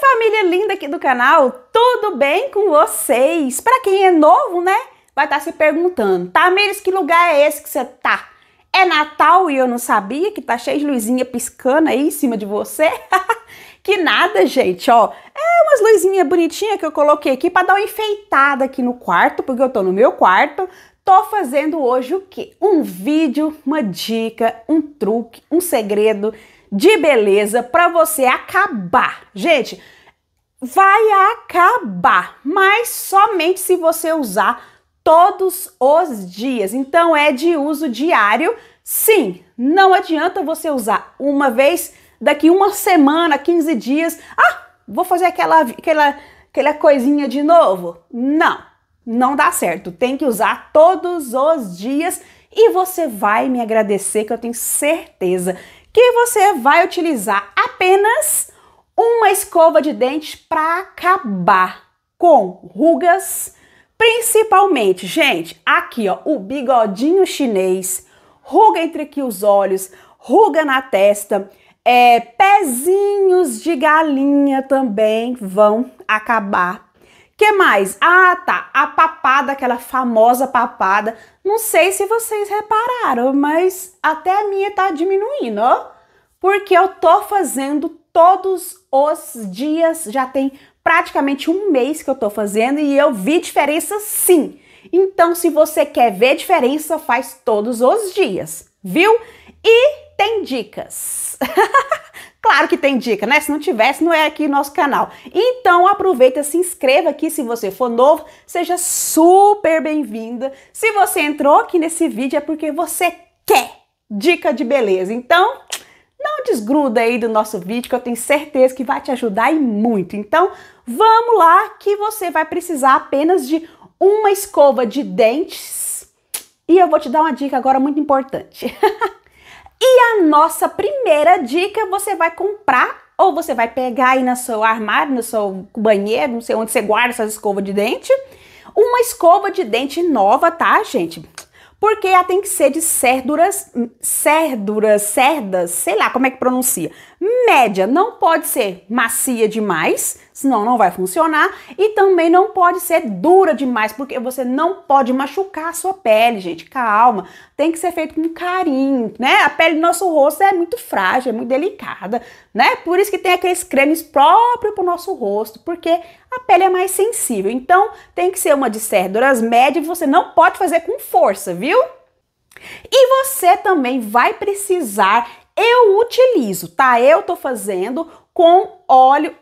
família linda aqui do canal, tudo bem com vocês? Para quem é novo, né, vai estar se perguntando: Tamiris, que lugar é esse que você tá? É Natal e eu não sabia que tá cheio de luzinha piscando aí em cima de você? Que nada, gente, ó, é umas luzinhas bonitinhas que eu coloquei aqui para dar uma enfeitada aqui no quarto, porque eu tô no meu quarto. Tô fazendo hoje o quê? Um vídeo, uma dica, um truque, um segredo de beleza para você acabar. Gente, vai acabar, mas somente se você usar todos os dias. Então é de uso diário. Sim, não adianta você usar uma vez, daqui uma semana, 15 dias, vou fazer aquela coisinha de novo. Não dá certo, tem que usar todos os dias e você vai me agradecer, que eu tenho certeza que você vai utilizar apenas uma escova de dente para acabar com rugas, principalmente, gente, aqui ó, o bigodinho chinês, ruga entre aqui os olhos, ruga na testa, pezinhos de galinha também vão acabar. Que mais? Ah, tá, a papada, aquela famosa papada. Não sei se vocês repararam, mas até a minha tá diminuindo, ó. Porque eu tô fazendo todos os dias, já tem praticamente um mês que eu tô fazendo e eu vi diferença sim. Então, se você quer ver diferença, faz todos os dias, viu? E tem dicas. Claro que tem dica, né? Se não tivesse, não é aqui nosso canal. Então aproveita, se inscreva aqui se você for novo, seja super bem-vinda. Se você entrou aqui nesse vídeo é porque você quer dica de beleza. Então não desgruda aí do nosso vídeo, que eu tenho certeza que vai te ajudar e muito. Então vamos lá, que você vai precisar apenas de uma escova de dentes. E eu vou te dar uma dica agora muito importante. E a nossa primeira dica, você vai comprar ou você vai pegar aí no seu armário, no seu banheiro, não sei onde você guarda essas escovas de dente. Uma escova de dente nova, tá, gente? Porque ela tem que ser de cerdas, sei lá como é que pronuncia. Média, não pode ser macia demais, senão não vai funcionar. E também não pode ser dura demais, porque você não pode machucar a sua pele, gente. Calma, tem que ser feito com carinho, né? A pele do nosso rosto é muito frágil, é muito delicada, né? Por isso que tem aqueles cremes próprios para o nosso rosto, porque a pele é mais sensível. Então tem que ser uma de cerdas média, e você não pode fazer com força, viu? E você também vai precisar, eu utilizo, tá? Eu tô fazendo com óleo,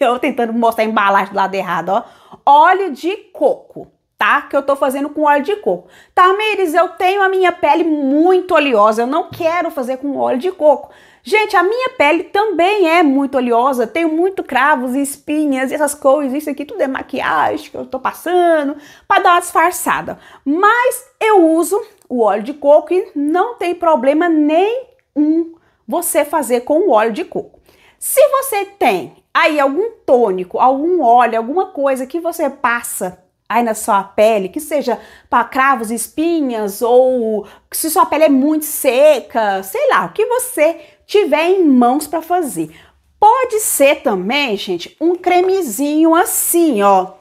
eu tentando mostrar a embalagem do lado errado, ó, óleo de coco, tá? Que eu tô fazendo com óleo de coco. Tamiris, eu tenho a minha pele muito oleosa, eu não quero fazer com óleo de coco. Gente, a minha pele também é muito oleosa, tenho muito cravos e espinhas e essas coisas, isso aqui tudo é maquiagem que eu tô passando para dar uma disfarçada. Mas eu uso o óleo de coco e não tem problema nenhum você fazer com o óleo de coco. Se você tem aí algum tônico, algum óleo, alguma coisa que você passa aí na sua pele, que seja para cravos, espinhas, ou se sua pele é muito seca, sei lá, o que você tiver em mãos para fazer. Pode ser também, gente, um cremezinho assim, ó.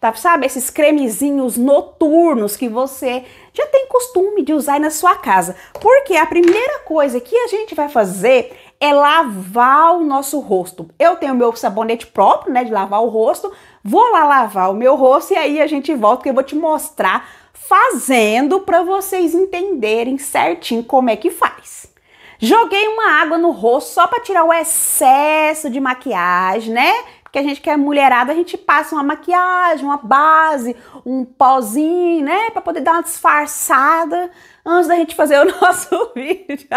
Tá, sabe, esses cremezinhos noturnos que você já tem costume de usar aí na sua casa. Porque a primeira coisa que a gente vai fazer é lavar o nosso rosto. Eu tenho meu sabonete próprio, né, de lavar o rosto. Vou lá lavar o meu rosto e aí a gente volta, que eu vou te mostrar fazendo para vocês entenderem certinho como é que faz. Joguei uma água no rosto só para tirar o excesso de maquiagem, né? Porque a gente que é mulherada, a gente passa uma maquiagem, uma base, um pozinho, né? Pra poder dar uma disfarçada antes da gente fazer o nosso vídeo.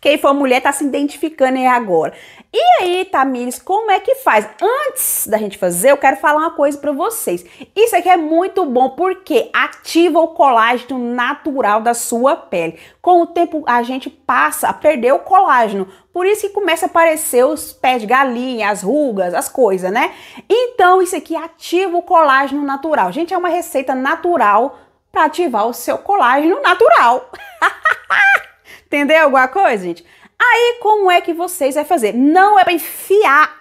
Quem for mulher tá se identificando aí agora. E aí, Tamiris, como é que faz? Antes da gente fazer, eu quero falar uma coisa pra vocês. Isso aqui é muito bom porque ativa o colágeno natural da sua pele. Com o tempo, a gente passa a perder o colágeno. Por isso que começa a aparecer os pés de galinha, as rugas, as coisas, né? Então, isso aqui ativa o colágeno natural. Gente, é uma receita natural para ativar o seu colágeno natural. Entendeu alguma coisa, gente? Aí, como é que vocês vão fazer? Não é para enfiar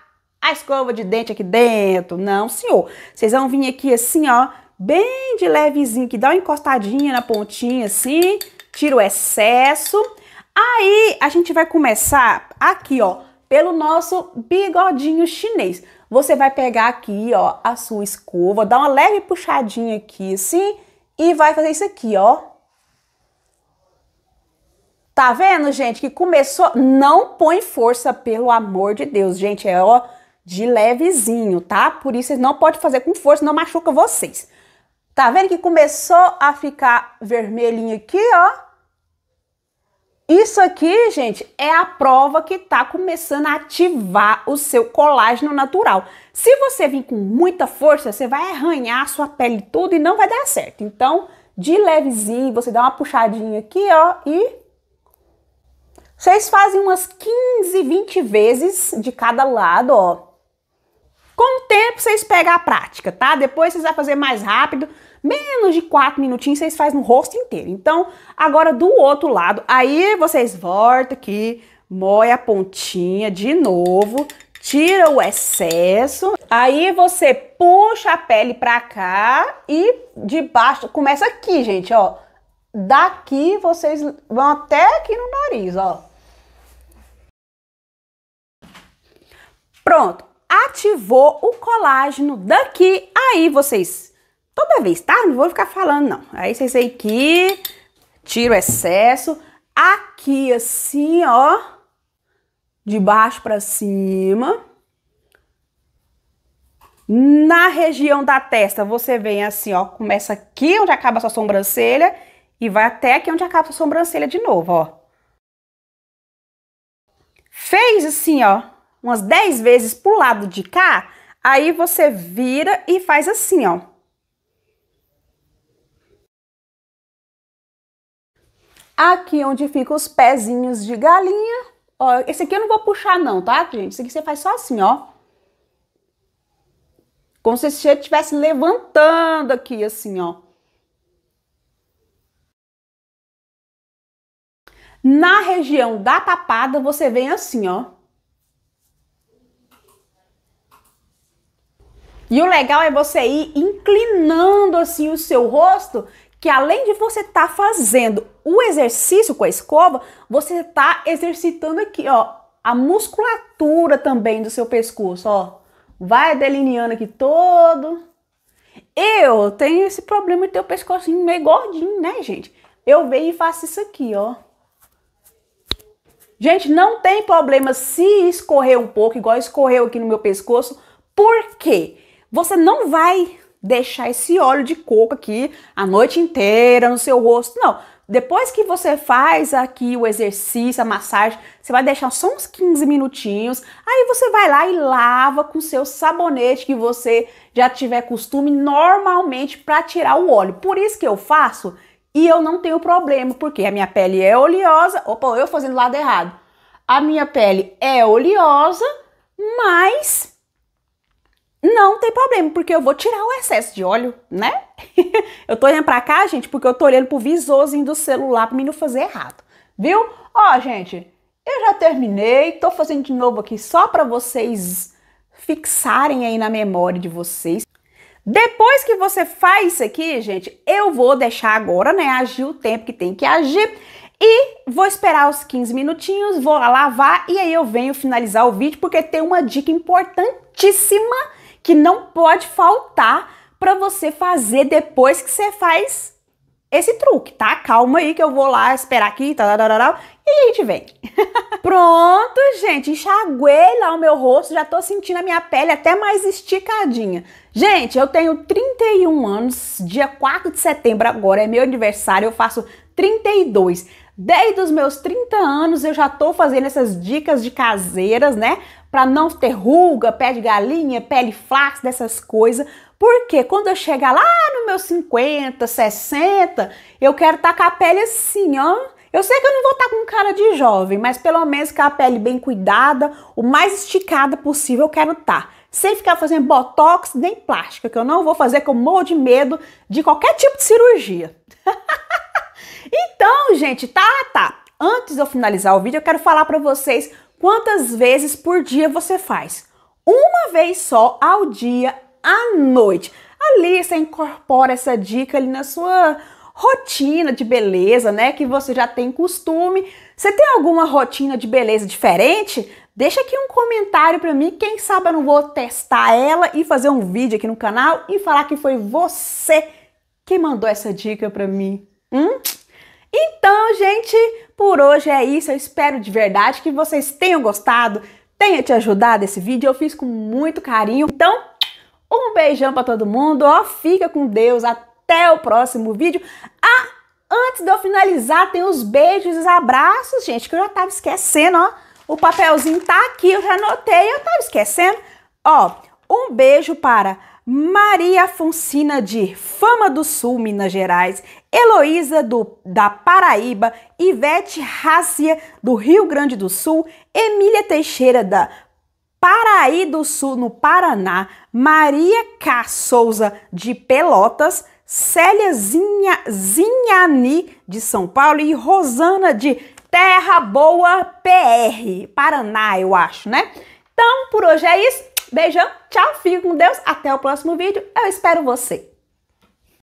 a escova de dente aqui dentro. Não, senhor. Vocês vão vir aqui assim, ó, bem de levezinho, que dá uma encostadinha na pontinha assim, tira o excesso. Aí a gente vai começar aqui, ó, pelo nosso bigodinho chinês. Você vai pegar aqui, ó, a sua escova, dá uma leve puxadinha aqui assim e vai fazer isso aqui, ó. Tá vendo, gente, que começou? Não põe força, pelo amor de Deus, gente, é ó, de levezinho, tá? Por isso vocês não podem fazer com força, não machuca vocês. Tá vendo que começou a ficar vermelhinho aqui, ó? Isso aqui, gente, é a prova que tá começando a ativar o seu colágeno natural. Se você vir com muita força, você vai arranhar a sua pele toda e não vai dar certo. Então, de levezinho, você dá uma puxadinha aqui, ó, e... vocês fazem umas 15, 20 vezes de cada lado, ó. Com o tempo, vocês pegam a prática, tá? Depois vocês vão fazer mais rápido, menos de 4 minutinhos, vocês fazem no rosto inteiro. Então, agora do outro lado, aí vocês voltam aqui, moem a pontinha de novo, tira o excesso, aí você puxa a pele pra cá e de baixo, começa aqui, gente, ó. Daqui vocês vão até aqui no nariz, ó. Pronto, ativou o colágeno daqui, aí vocês, toda vez, tá? Não vou ficar falando, não. Aí vocês vêm aqui, tira o excesso, aqui assim, ó, de baixo pra cima. Na região da testa, você vem assim, ó, começa aqui onde acaba a sua sobrancelha e vai até aqui onde acaba a sua sobrancelha de novo, ó. Fez assim, ó, umas 10 vezes pro lado de cá, aí você vira e faz assim, ó. Aqui onde ficam os pezinhos de galinha, ó, esse aqui eu não vou puxar não, tá, gente? Esse aqui você faz só assim, ó. Como se você estivesse levantando aqui, assim, ó. Na região da papada, você vem assim, ó. E o legal é você ir inclinando assim o seu rosto, que além de você estar fazendo o exercício com a escova, você tá exercitando aqui, ó, a musculatura também do seu pescoço, ó. Vai delineando aqui todo. Eu tenho esse problema de ter o pescocinho meio gordinho, né, gente? Eu venho e faço isso aqui, ó. Gente, não tem problema se escorrer um pouco, igual escorreu aqui no meu pescoço. Por quê? Você não vai deixar esse óleo de coco aqui a noite inteira no seu rosto, não. Depois que você faz aqui o exercício, a massagem, você vai deixar só uns 15 minutinhos. Aí você vai lá e lava com seu sabonete que você já tiver costume normalmente para tirar o óleo. Por isso que eu faço... e eu não tenho problema, porque a minha pele é oleosa. Opa, eu fazendo o lado errado. A minha pele é oleosa, mas não tem problema, porque eu vou tirar o excesso de óleo, né? Eu tô olhando pra cá, gente, porque eu tô olhando pro visorzinho do celular pra mim não fazer errado, viu? Ó, gente, eu já terminei. Tô fazendo de novo aqui só pra vocês fixarem aí na memória de vocês. Depois que você faz isso aqui, gente, eu vou deixar agora, né, agir o tempo que tem que agir e vou esperar os 15 minutinhos, vou lavar e aí eu venho finalizar o vídeo porque tem uma dica importantíssima que não pode faltar para você fazer depois que você faz esse truque, tá? Calma aí que eu vou lá esperar aqui, tararará, e a gente vem. Pronto, gente, enxaguei lá o meu rosto, já tô sentindo a minha pele até mais esticadinha. Gente, eu tenho 31 anos, dia 4 de setembro agora, é meu aniversário, eu faço 32. Desde os meus 30 anos eu já tô fazendo essas dicas de caseiras, né? Pra não ter ruga, pé de galinha, pele flácida, dessas coisas. Porque quando eu chegar lá nos meus 50, 60, eu quero estar com a pele assim, ó. Eu sei que eu não vou estar com cara de jovem, mas pelo menos com a pele bem cuidada, o mais esticada possível eu quero estar. Sem ficar fazendo botox nem plástica, que eu não vou fazer, que eu morro de medo de qualquer tipo de cirurgia. Então, gente, tá. Antes de eu finalizar o vídeo, eu quero falar pra vocês quantas vezes por dia você faz. uma vez só ao dia à noite. Ali você incorpora essa dica ali na sua rotina de beleza, né? Que você já tem costume. Você tem alguma rotina de beleza diferente? Deixa aqui um comentário pra mim. Quem sabe eu não vou testar ela e fazer um vídeo aqui no canal e falar que foi você que mandou essa dica pra mim. Então, gente, por hoje é isso. Eu espero de verdade que vocês tenham gostado, tenha te ajudado esse vídeo. Eu fiz com muito carinho. Então, um beijão pra todo mundo. Ó, fica com Deus. Até o próximo vídeo. Antes de eu finalizar, tem os beijos e os abraços, gente, que eu já tava esquecendo, ó. O papelzinho tá aqui, eu já anotei, eu tava esquecendo. Ó, um beijo para Maria Afonsina de Fama do Sul, Minas Gerais, Heloísa da Paraíba, Ivete Rácia do Rio Grande do Sul, Emília Teixeira da Paraí do Sul, no Paraná, Maria K. Souza de Pelotas, Célia Zinhani de São Paulo e Rosana de Terra Boa PR, Paraná, eu acho, né? Então, por hoje é isso. Beijão, tchau, fique com Deus. Até o próximo vídeo. Eu espero você.